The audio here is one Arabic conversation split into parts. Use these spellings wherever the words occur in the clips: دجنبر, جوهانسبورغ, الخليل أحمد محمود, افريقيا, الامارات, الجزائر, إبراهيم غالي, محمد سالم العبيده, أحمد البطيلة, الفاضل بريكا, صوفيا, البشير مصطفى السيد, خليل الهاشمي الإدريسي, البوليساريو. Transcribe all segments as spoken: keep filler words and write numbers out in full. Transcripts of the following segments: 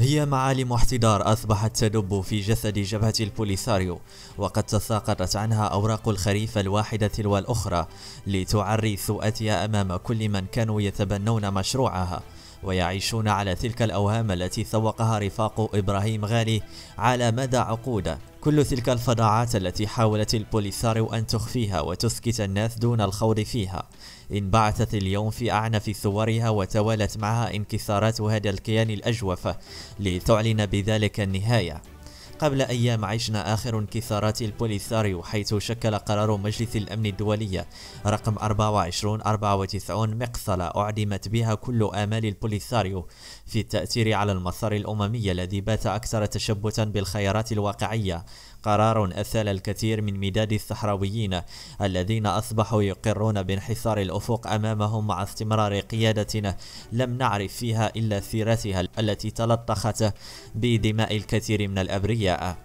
هي معالم احتضار أصبحت تدب في جسد جبهة البوليساريو، وقد تساقطت عنها أوراق الخريف الواحدة تلو الأخرى لتعري سوءتها أمام كل من كانوا يتبنون مشروعها ويعيشون على تلك الأوهام التي سوقها رفاق إبراهيم غالي على مدى عقود. كل تلك الفضاعات التي حاولت البوليساريو أن تخفيها وتسكت الناس دون الخوض فيها انبعثت اليوم في أعنف ثورها، وتوالت معها انكسارات هذا الكيان الأجوف لتعلن بذلك النهاية. قبل أيام عشنا آخر انكسارات البوليساريو، حيث شكل قرار مجلس الأمن الدولي رقم أربعة وعشرين أربعة وتسعين مقصلة أعدمت بها كل آمال البوليساريو في التأثير على المسار الأممي الذي بات أكثر تشبثا بالخيارات الواقعية. قرار أثال الكثير من مداد الصحراويين الذين أصبحوا يقرون بانحصار الأفق أمامهم مع استمرار قيادة لم نعرف فيها إلا سيرتها التي تلطخت بدماء الكثير من الأبرياء.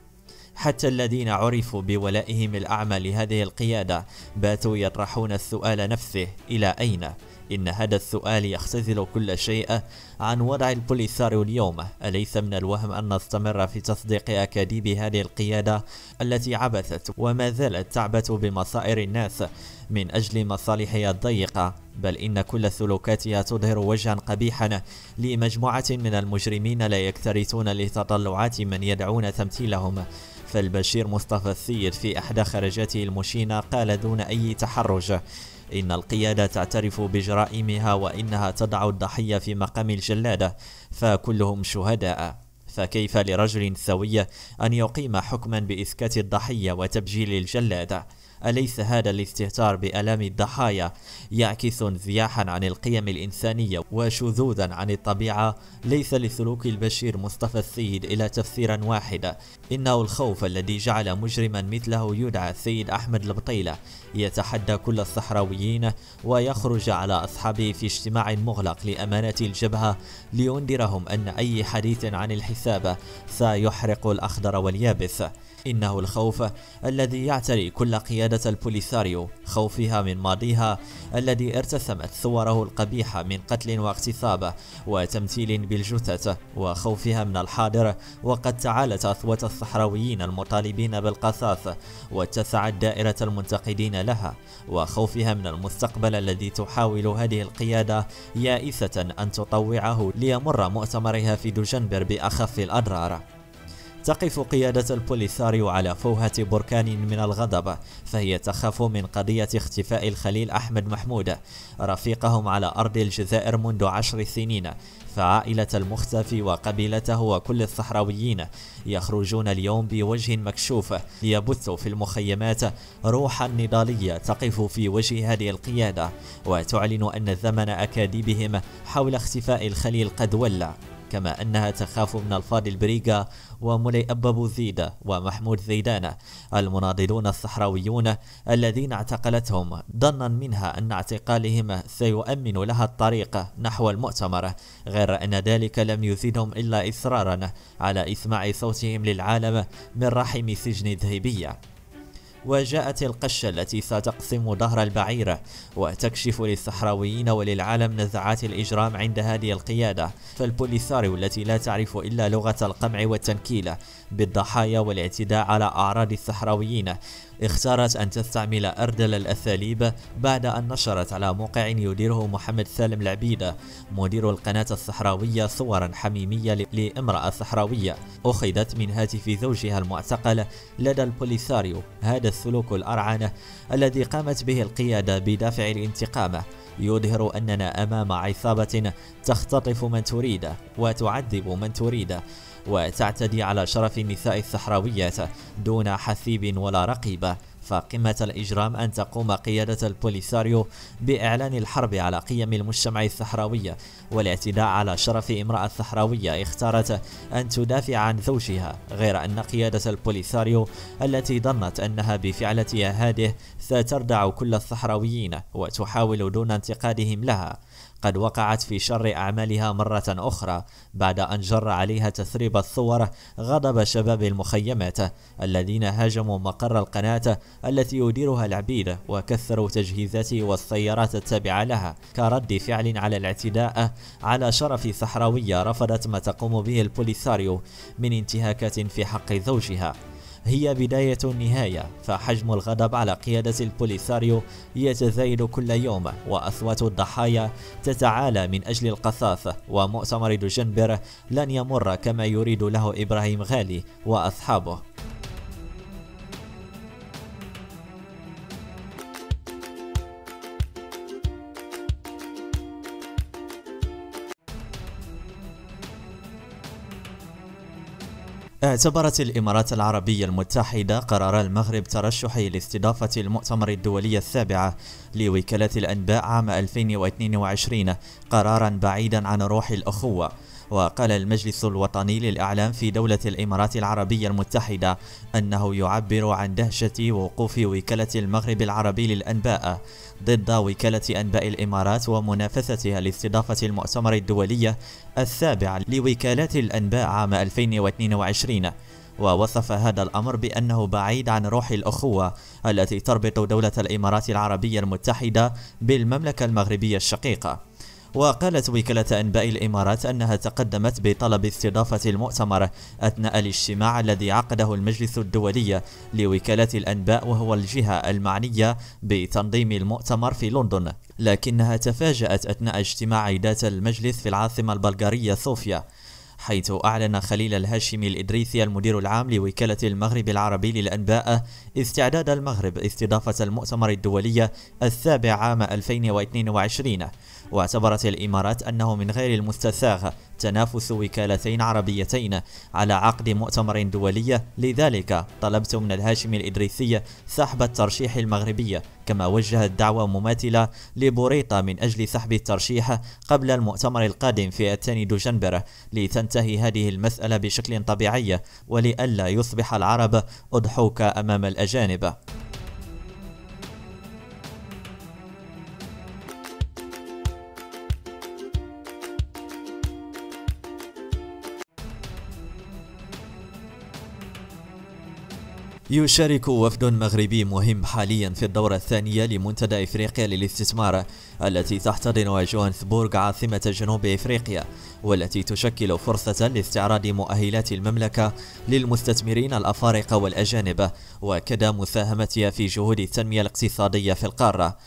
حتى الذين عرفوا بولائهم الأعمى لهذه القيادة باتوا يطرحون السؤال نفسه: إلى أين؟ إن هذا السؤال يختزل كل شيء عن وضع البوليساريو اليوم. أليس من الوهم أن نستمر في تصديق أكاذيب هذه القيادة التي عبثت وما زالت تعبث بمصائر الناس من أجل مصالحها الضيقة؟ بل إن كل سلوكاتها تظهر وجها قبيحا لمجموعة من المجرمين لا يكترثون لتطلعات من يدعون تمثيلهم. فالبشير مصطفى السيد في إحدى خرجاته المشينة قال دون أي تحرج إن القيادة تعترف بجرائمها وإنها تضع الضحية في مقام الجلادة، فكلهم شهداء، فكيف لرجل سوي أن يقيم حكما بإسكات الضحية وتبجيل الجلادة؟ أليس هذا الاستهتار بآلام الضحايا يعكس انزياحا عن القيم الإنسانية وشذوذا عن الطبيعة؟ ليس لسلوك البشير مصطفى السيد إلا تفسيرا واحدا، إنه الخوف الذي جعل مجرما مثله يدعى السيد أحمد البطيلة يتحدى كل الصحراويين ويخرج على أصحابه في اجتماع مغلق لأمانة الجبهة لينذرهم أن أي حديث عن الحساب سيحرق الأخضر واليابس. إنه الخوف الذي يعتري كل قيادة البوليساريو، خوفها من ماضيها الذي ارتسمت صوره القبيحة من قتل واغتصاب وتمثيل بالجثث، وخوفها من الحاضر وقد تعالت أثوة الصحراويين المطالبين بالقصاص واتسعت دائرة المنتقدين لها، وخوفها من المستقبل الذي تحاول هذه القيادة يائسة أن تطوعه ليمر مؤتمرها في دجنبر بأخف الأضرار. تقف قيادة البوليساريو على فوهة بركان من الغضب، فهي تخاف من قضية اختفاء الخليل أحمد محمود رفيقهم على أرض الجزائر منذ عشر سنين. فعائلة المختفي وقبيلته وكل الصحراويين يخرجون اليوم بوجه مكشوف ليبثوا في المخيمات روحا نضالية تقف في وجه هذه القيادة وتعلن أن زمن أكاذيبهم حول اختفاء الخليل قد ولى. كما أنها تخاف من الفاضل بريكا ومولي أبا بوزيد ومحمود زيدان المناضلون الصحراويون الذين اعتقلتهم ظنا منها أن اعتقالهم سيؤمن لها الطريق نحو المؤتمر، غير أن ذلك لم يزيدهم إلا إصرارا على إسماع صوتهم للعالم من رحم سجن ذهبية. وجاءت القشة التي ستقسم ظهر البعيرة وتكشف للصحراويين وللعالم نزعات الإجرام عند هذه القيادة. فالبوليساريو التي لا تعرف إلا لغة القمع والتنكيل بالضحايا والاعتداء على أعراض الصحراويين اختارت أن تستعمل أردل الأساليب بعد أن نشرت على موقع يديره محمد سالم العبيده مدير القناة الصحراوية صورا حميمية لامرأة صحراوية أخذت من هاتف زوجها المعتقل لدى البوليساريو. هذا السلوك الأرعن الذي قامت به القيادة بدافع الانتقام يظهر أننا أمام عصابة تختطف من تريد وتعذب من تريد وتعتدي على شرف النساء الصحراويات دون حثيب ولا رقيبة. فقمة الإجرام أن تقوم قيادة البوليساريو بإعلان الحرب على قيم المجتمع الصحراوي والاعتداء على شرف امرأة صحراوية اختارت أن تدافع عن زوجها، غير أن قيادة البوليساريو التي ظنت أنها بفعلتها هذه ستردع كل الصحراويين وتحاول دون انتقادهم لها قد وقعت في شر أعمالها مرة أخرى بعد أن جر عليها تسريب الصور غضب شباب المخيمات الذين هاجموا مقر القناة التي يديرها العبيدة، وكثروا تجهيزاته والسيارات التابعة لها كرد فعل على الاعتداء على شرف صحراوية رفضت ما تقوم به البوليساريو من انتهاكات في حق زوجها. هي بداية النهاية، فحجم الغضب على قيادة البوليساريو يتزايد كل يوم، وأصوات الضحايا تتعالى من أجل القصاص، ومؤتمر دجنبر لن يمر كما يريد له إبراهيم غالي وأصحابه. اعتبرت الإمارات العربية المتحدة قرار المغرب ترشحه لاستضافة المؤتمر الدولي السابع لوكالة الأنباء عام ألفين واثنين وعشرين قرارا بعيدا عن روح الأخوة. وقال المجلس الوطني للإعلام في دولة الإمارات العربية المتحدة أنه يعبر عن دهشة وقوف وكالة المغرب العربي للأنباء ضد وكالة أنباء الإمارات ومنافستها لاستضافة المؤتمر الدولي السابع لوكالات الأنباء عام ألفين واثنين وعشرين. ووصف هذا الأمر بأنه بعيد عن روح الأخوة التي تربط دولة الإمارات العربية المتحدة بالمملكة المغربية الشقيقة. وقالت وكالة أنباء الإمارات أنها تقدمت بطلب استضافة المؤتمر أثناء الاجتماع الذي عقده المجلس الدولي لوكالة الأنباء، وهو الجهة المعنية بتنظيم المؤتمر في لندن، لكنها تفاجأت أثناء اجتماع ذات المجلس في العاصمة البلغارية صوفيا، حيث أعلن خليل الهاشمي الإدريسي المدير العام لوكالة المغرب العربي للأنباء استعداد المغرب استضافة المؤتمر الدولي السابع عام ألفين واثنين وعشرين. واعتبرت الإمارات أنه من غير المستساغ تنافس وكالتين عربيتين على عقد مؤتمر دولي، لذلك طلبت من الهاشمي الإدريسي سحب الترشيح المغربي، كما وجهت دعوة مماثلة لبوريطة من أجل سحب الترشيح قبل المؤتمر القادم في الثاني دجنبر لتنتهي هذه المسألة بشكل طبيعي ولئلا يصبح العرب أضحوكة أمام الأجانب. يشارك وفد مغربي مهم حاليا في الدورة الثانية لمنتدى إفريقيا للاستثمار التي تحتضنها جوهانسبورغ عاصمة جنوب إفريقيا، والتي تشكل فرصة لاستعراض مؤهلات المملكة للمستثمرين الأفارقة والأجانب وكذا مساهمتها في جهود التنمية الاقتصادية في القارة.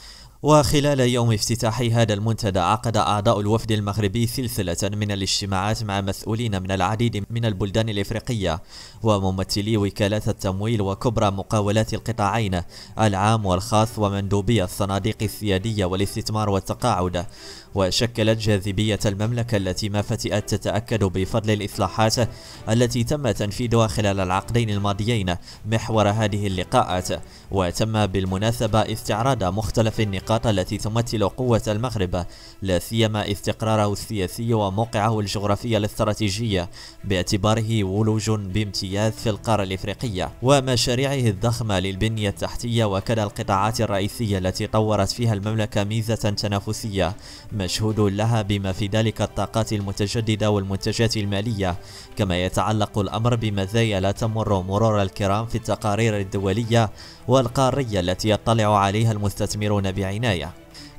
وخلال يوم افتتاح هذا المنتدى عقد أعضاء الوفد المغربي سلسلة من الاجتماعات مع مسؤولين من العديد من البلدان الإفريقية وممثلي وكالات التمويل وكبرى مقاولات القطاعين العام والخاص ومندوبي الصناديق السيادية والاستثمار والتقاعد. وشكلت جاذبية المملكة التي ما فتئت تتأكد بفضل الإصلاحات التي تم تنفيذها خلال العقدين الماضيين محور هذه اللقاءات. وتم بالمناسبة استعراض مختلف النقاط التي تمثل قوة المغرب، لا سيما استقراره السياسي وموقعه الجغرافي الاستراتيجي باعتباره ولوج بامتياز في القارة الإفريقية، ومشاريعه الضخمة للبنية التحتية وكذا القطاعات الرئيسية التي طورت فيها المملكة ميزة تنافسية مشهود لها بما في ذلك الطاقات المتجددة والمنتجات المالية. كما يتعلق الأمر بمزايا لا تمر مرور الكرام في التقارير الدولية والقارية التي يطلع عليها المستثمرون بعناية.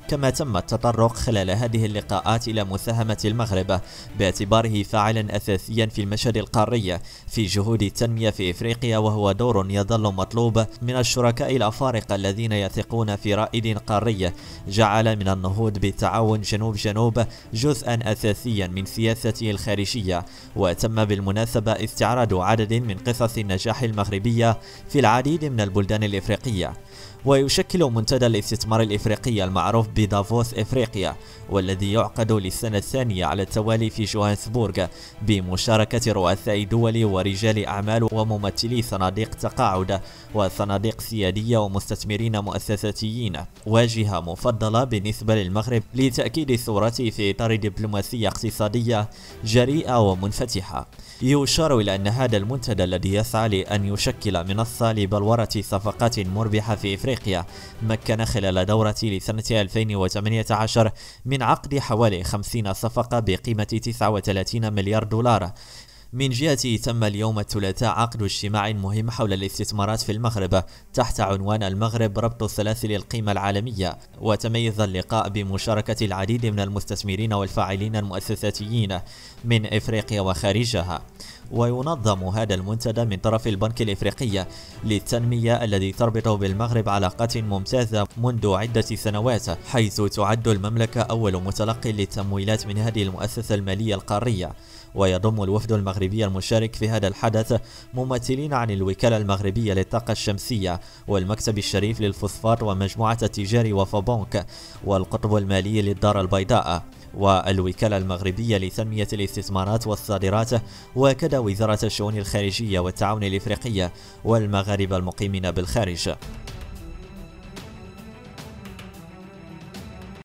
كما تم التطرق خلال هذه اللقاءات إلى مساهمة المغرب باعتباره فاعلا أساسيا في المشهد القاري في جهود التنمية في إفريقيا، وهو دور يظل مطلوب من الشركاء الأفارقة الذين يثقون في رائد قاري جعل من النهوض بالتعاون جنوب جنوب جزءا أساسيا من سياسته الخارجية. وتم بالمناسبة استعراض عدد من قصص النجاح المغربية في العديد من البلدان الإفريقية. ويشكل منتدى الاستثمار الإفريقي المعروف بدافوس إفريقيا، والذي يعقد للسنة الثانية على التوالي في جوهانسبورغ بمشاركة رؤساء دول ورجال أعمال وممثلي صناديق تقاعد وصناديق سيادية ومستثمرين مؤسساتيين، واجهة مفضلة بالنسبة للمغرب لتأكيد صورته في إطار دبلوماسية اقتصادية جريئة ومنفتحة. يشار إلى أن هذا المنتدى الذي يسعى لأن يشكل منصة لبلورة صفقات مربحة في إفريقيا مكن خلال دورة لسنة ألفين وثمانية عشر من عقد حوالي خمسين صفقة بقيمة تسعة وثلاثين مليار دولار، من جهته تم اليوم الثلاثاء عقد اجتماع مهم حول الاستثمارات في المغرب تحت عنوان المغرب ربط السلاسل للقيمة العالمية، وتميز اللقاء بمشاركة العديد من المستثمرين والفاعلين المؤسساتيين من إفريقيا وخارجها. وينظم هذا المنتدى من طرف البنك الإفريقي للتنمية الذي تربط بالمغرب علاقات ممتازة منذ عدة سنوات، حيث تعد المملكة أول متلقي للتمويلات من هذه المؤسسة المالية القارية. ويضم الوفد المغربي المشارك في هذا الحدث ممثلين عن الوكالة المغربية للطاقة الشمسية والمكتب الشريف للفوسفات ومجموعة التجاري وفابونك والقطب المالي للدار البيضاء والوكالة المغربية لتنمية الاستثمارات والصادرات، وكذا وزارة الشؤون الخارجية والتعاون الإفريقي والمغاربة المقيمين بالخارج.